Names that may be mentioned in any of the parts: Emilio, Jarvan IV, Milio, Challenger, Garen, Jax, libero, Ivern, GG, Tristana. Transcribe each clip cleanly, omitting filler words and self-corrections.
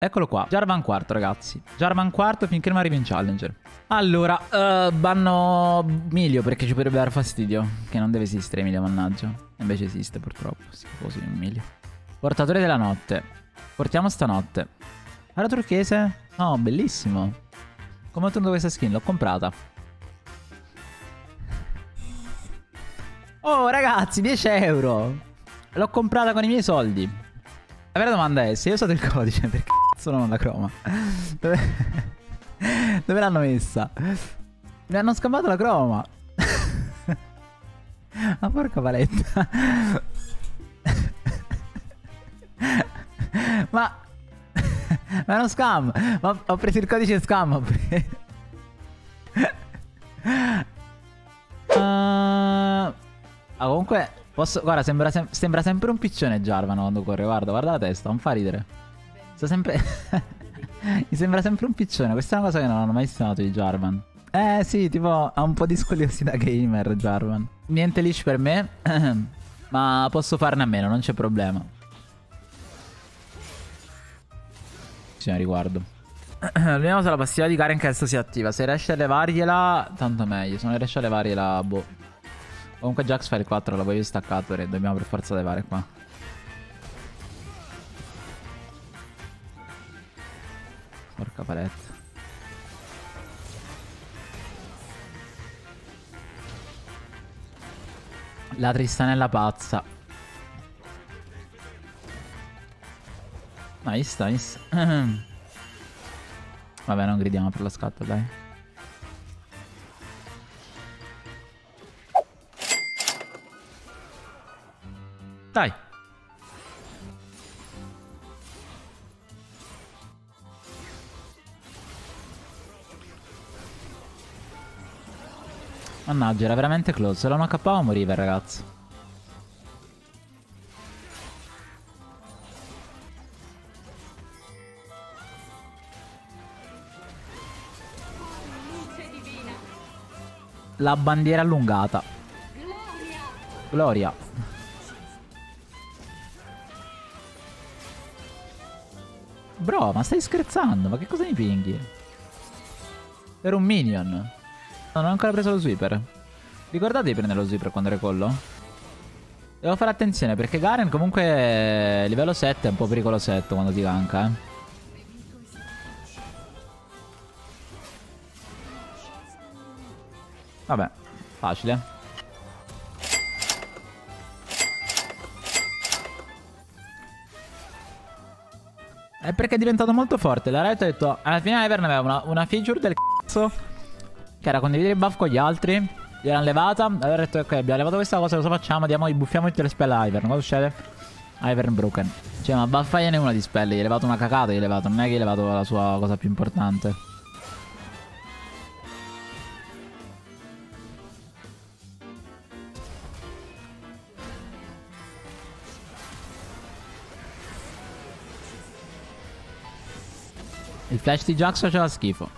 Eccolo qua, Jarvan IV ragazzi, Jarvan IV finché non arrivi in Challenger. Allora, banno Milio perché ci potrebbe dare fastidio, che non deve esistere Emilio, mannaggia. Invece esiste purtroppo, schifoso Emilio. Portatore della notte, portiamo stanotte. Era turchese? No, oh, bellissimo. Come ho ottenuto questa skin? L'ho comprata. Oh ragazzi, 10 euro. L'ho comprata con i miei soldi. La vera domanda è, se io usato il codice, perché sono la croma? Dove l'hanno messa? Mi hanno scambiato la croma. Ma porca paletta. Ma è uno scam. Ma ho preso il codice scam. Comunque posso... Guarda, sembra sempre un piccione Jarvan quando corre. Guarda, guarda la testa, non fa ridere. Sto sempre... Mi sembra sempre un piccione. Questa è una cosa che non hanno mai studiato di Jarvan. Eh sì, tipo ha un po' di scoliosità gamer Jarvan. Niente leash per me. Ma posso farne a meno, non c'è problema. Sì, riguardo. Vediamo se la passiva di Garen che adesso si attiva. Se riesce a levargliela, tanto meglio. Se non riesce a levargliela, boh. Comunque Jax fa il 4, la voglio staccato e dobbiamo per forza levare qua. Porca paletta. La Tristanella pazza. Nice, nice. Vabbè, non gridiamo per lo scatto, dai. Dai. Mannaggia, era veramente close. Se lo non KO moriva il ragazzo. La bandiera allungata. Gloria. Bro, ma stai scherzando? Ma che cosa mi pinghi? Era un minion. Non ho ancora preso lo sweeper. Ricordate di prendere lo sweeper quando recollo? Devo fare attenzione perché Garen comunque livello 7 è un po' pericolosetto quando ti ganka, eh. Vabbè, facile. È perché è diventato molto forte. La Riot ha detto, alla fine Ivern aveva una feature del cazzo che era condividere il buff con gli altri. Gliel'hanno levata. Allora ho detto ok, abbiamo levato questa cosa, cosa facciamo? Diamo, buffiamo tutte le spelle a Ivern. Cosa succede? Ivern broken. Cioè ma buffagliene una di spelle. Gli hai levato una cacata, gli hai levato. Non è che gli hai levato la sua cosa più importante. Il flash di Jax faceva schifo.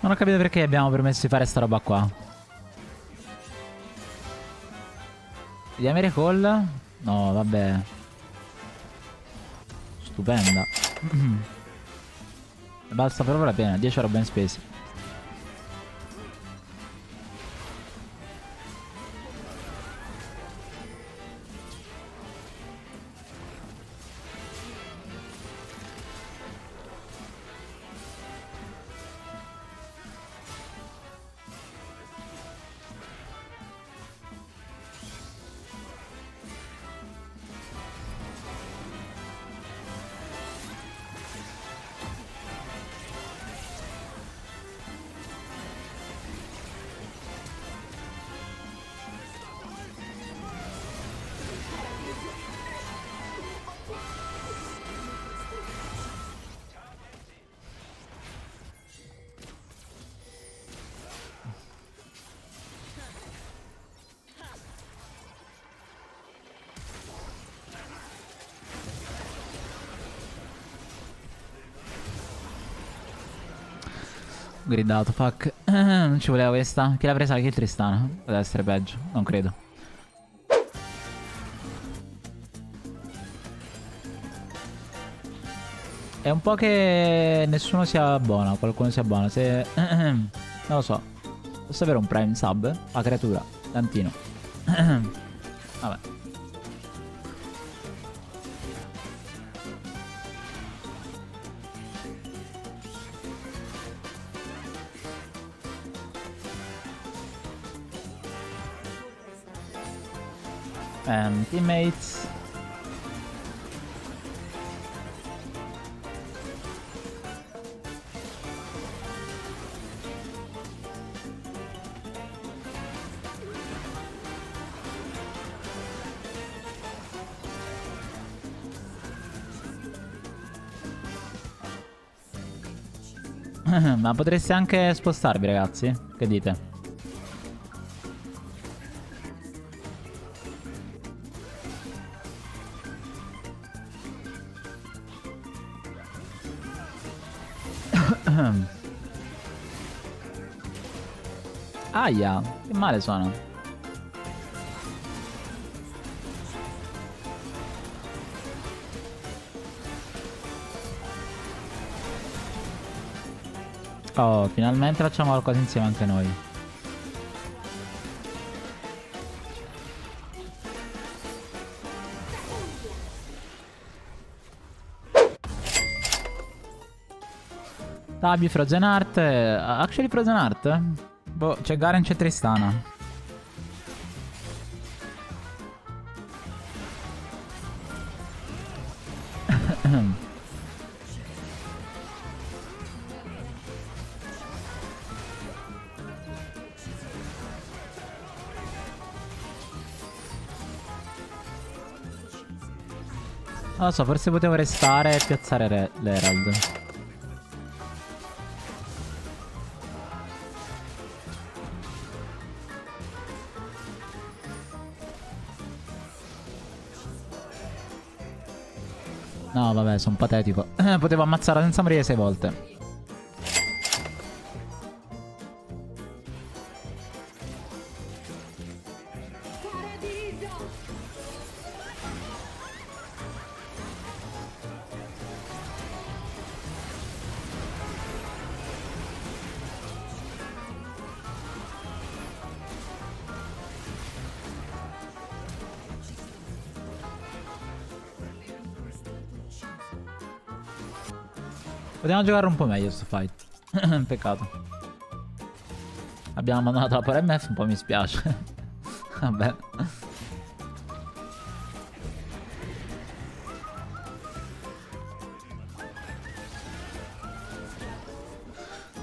Non ho capito perché abbiamo permesso di fare sta roba qua. Vediamo recall. No, vabbè. Stupenda. Basta proprio la pena, 10 euro ben spesi. gridato, fuck. Non ci voleva questa. Chi l'ha presa? Chi è Tristana? Poteva essere peggio, non credo. È un po' che nessuno sia buono, qualcuno sia buono. Se... non lo so. Posso avere un prime sub? La creatura, tantino. Vabbè. Teammates. Ma potreste anche spostarvi, ragazzi? Che dite? Aia, che male sono. Oh, finalmente facciamo qualcosa insieme anche noi. Tabi, Frozen Art. Actually Frozen Art? Boh, c'è Garen, c'è Tristana. Non lo so, forse potevo restare e piazzare l'Herald. No, vabbè, sono patetico. Potevo ammazzarla senza morire 6 volte. Potevamo giocare un po' meglio sto fight. Peccato. Abbiamo mandato la para MF, un po' mi spiace. Vabbè.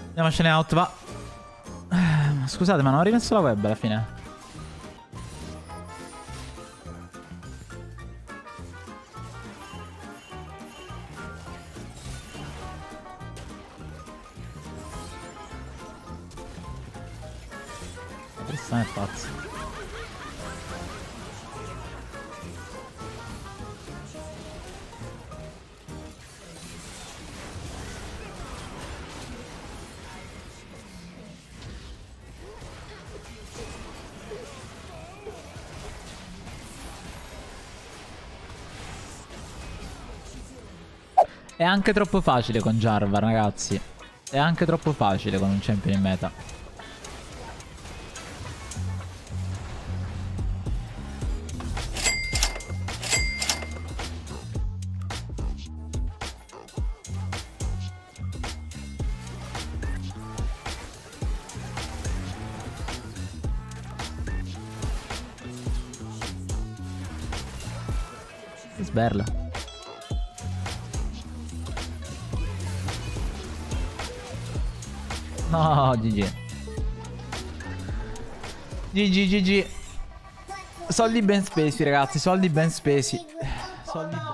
Andiamo a scene out, va. Scusate, ma non ho rimesso la web alla fine. Tristana è pazzo. È anche troppo facile con Jarvan, ragazzi. È anche troppo facile con un champion in meta. Sberla. No, GG. GG. Soldi ben spesi, ragazzi. Soldi ben spesi. Soldi ben spesi.